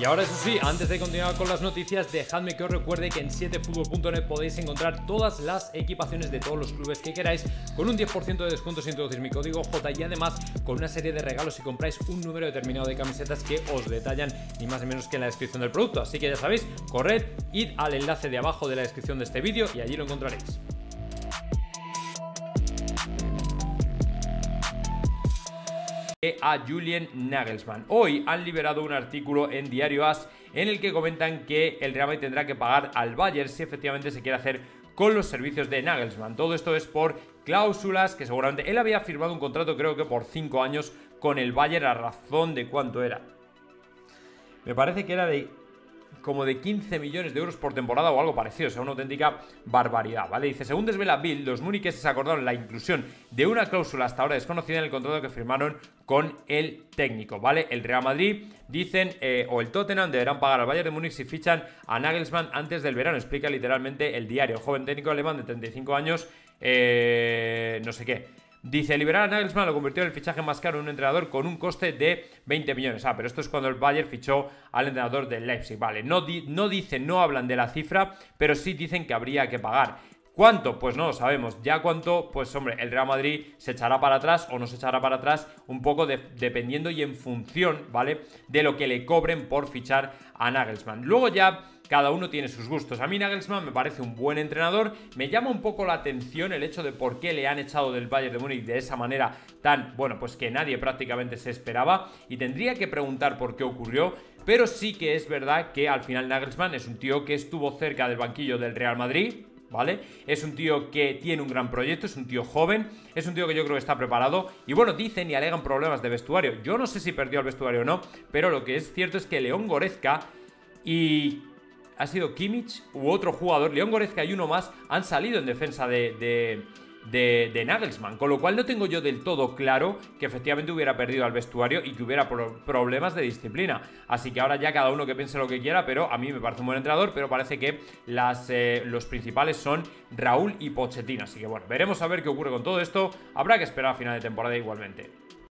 Y ahora eso sí, antes de continuar con las noticias, dejadme que os recuerde que en 7futbol.net podéis encontrar todas las equipaciones de todos los clubes que queráis con un 10% de descuento si introducís mi código J, y además con una serie de regalos si compráis un número determinado de camisetas que os detallan ni más ni menos que en la descripción del producto. Así que ya sabéis, corred, id al enlace de abajo de la descripción de este vídeo y allí lo encontraréis. A Julian Nagelsmann. Hoy han liberado un artículo en Diario As en el que comentan que el Real Madrid tendrá que pagar al Bayern si efectivamente se quiere hacer con los servicios de Nagelsmann. Todo esto es por cláusulas que seguramente él había firmado un contrato, creo que por 5 años con el Bayern, a razón de cuánto era. Me parece que era de como de 15 millones de euros por temporada o algo parecido, o sea, una auténtica barbaridad, ¿vale? Dice, según desvela Bild, los muniqueses acordaron la inclusión de una cláusula hasta ahora desconocida en el contrato que firmaron con el técnico, ¿vale? El Real Madrid, dicen, o el Tottenham deberán pagar al Bayern de Múnich si fichan a Nagelsmann antes del verano, explica literalmente el diario. El joven técnico alemán de 35 años, no sé qué. Dice, liberar a Nagelsmann lo convirtió en el fichaje más caro de un entrenador con un coste de 20 millones. Ah, pero esto es cuando el Bayern fichó al entrenador del Leipzig. Vale, no hablan de la cifra, pero sí dicen que habría que pagar. ¿Cuánto? Pues no lo sabemos. ¿Ya cuánto? Pues hombre, el Real Madrid se echará para atrás o no se echará para atrás un poco dependiendo y en función, ¿vale?, de lo que le cobren por fichar a Nagelsmann. Luego ya cada uno tiene sus gustos. A mí Nagelsmann me parece un buen entrenador. Me llama un poco la atención el hecho de por qué le han echado del Bayern de Múnich de esa manera tan, bueno, pues que nadie prácticamente se esperaba, y tendría que preguntar por qué ocurrió. Pero sí que es verdad que al final Nagelsmann es un tío que estuvo cerca del banquillo del Real Madrid, ¿vale? Es un tío que tiene un gran proyecto, es un tío joven, es un tío que yo creo que está preparado. Y bueno, dicen y alegan problemas de vestuario. Yo no sé si perdió el vestuario o no, pero lo que es cierto es que León Goretzka y... ha sido Kimmich u otro jugador, León Goretzka y uno más, han salido en defensa de Nagelsmann, con lo cual no tengo yo del todo claro que efectivamente hubiera perdido al vestuario y que hubiera problemas de disciplina. Así que ahora ya cada uno que piense lo que quiera, pero a mí me parece un buen entrenador, pero parece que los principales son Raúl y Pochettino. Así que bueno, veremos a ver qué ocurre con todo esto. Habrá que esperar a final de temporada igualmente.